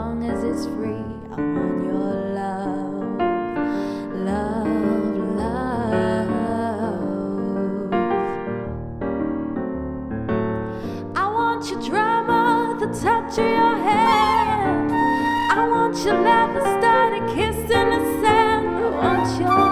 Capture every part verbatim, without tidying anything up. long as it's free, I want your love, love, love. I want your drama, the touch of your hand. I want your love that started kissing the sand. I want your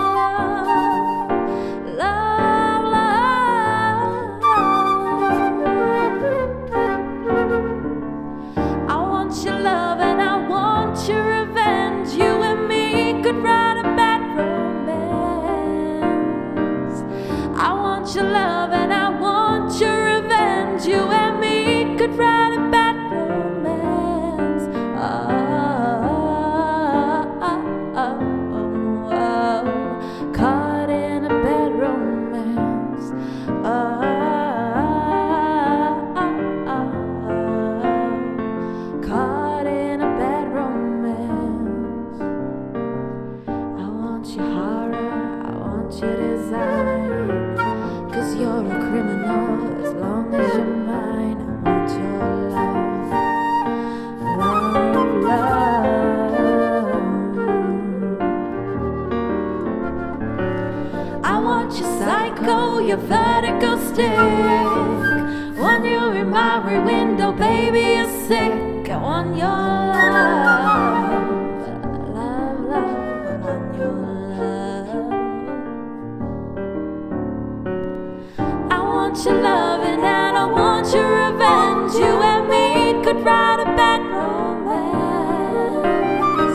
your love, and I want your revenge. You and me could write a bad romance. Oh, oh, oh, oh, oh. Caught in a bad romance. Oh, oh, oh, oh. Caught in a bad romance. I want your horror, I want your desire. You're a criminal as long as you're mine. I want your love, love, love. I want your psycho, your vertical stick. Want you in my rear window, baby, you're sick. I want your love, love, love. I want your love. I want your love and I don't want your revenge. You and me could write a bad romance.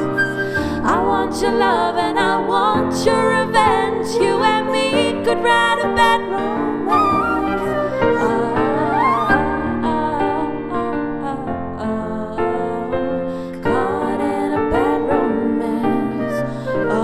I want your love and I want your revenge. You and me could write a bad romance. Oh, oh, oh, oh, oh. Caught in a bad romance. Oh,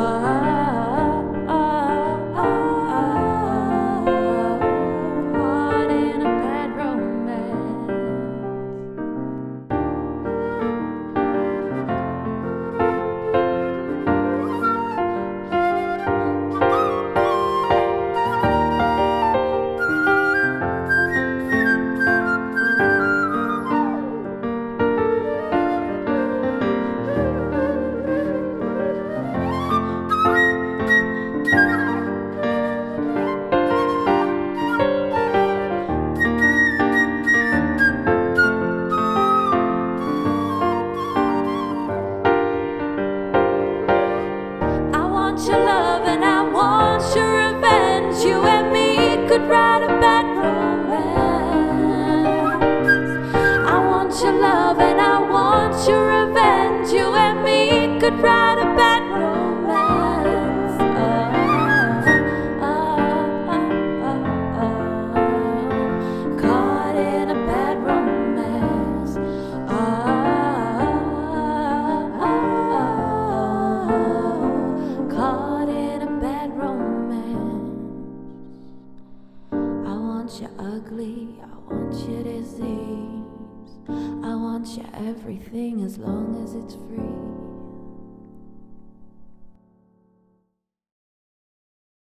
your love and I want your revenge. You and me could write a bad romance. I want your love and I want your revenge. You and me could write a bad romance. Oh, oh, oh, oh, oh. Caught in a bad romance. Oh, I want you ugly, I want you disease. I want you everything as long as it's free.